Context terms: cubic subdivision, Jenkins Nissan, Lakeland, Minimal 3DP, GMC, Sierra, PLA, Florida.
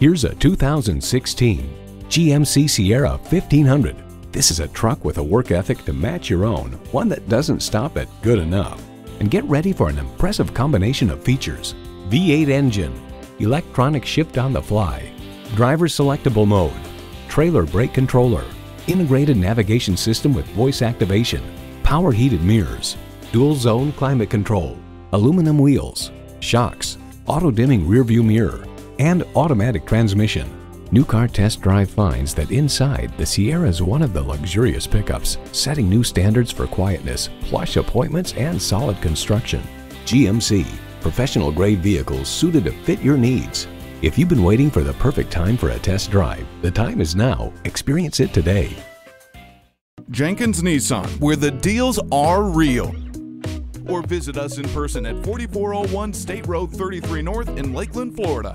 Here's a 2016 GMC Sierra 1500. This is a truck with a work ethic to match your own, one that doesn't stop at good enough. And get ready for an impressive combination of features: V8 engine, electronic shift on the fly, driver selectable mode, trailer brake controller, integrated navigation system with voice activation, power heated mirrors, dual zone climate control, aluminum wheels, shocks, auto dimming rear view mirror, and automatic transmission. New Car Test Drive finds that inside, the Sierra is one of the luxurious pickups, setting new standards for quietness, plush appointments, and solid construction. GMC, professional grade vehicles suited to fit your needs. If you've been waiting for the perfect time for a test drive, the time is now. Experience it today. Jenkins Nissan, where the deals are real. Or visit us in person at 4401 State Road 33 North in Lakeland, Florida.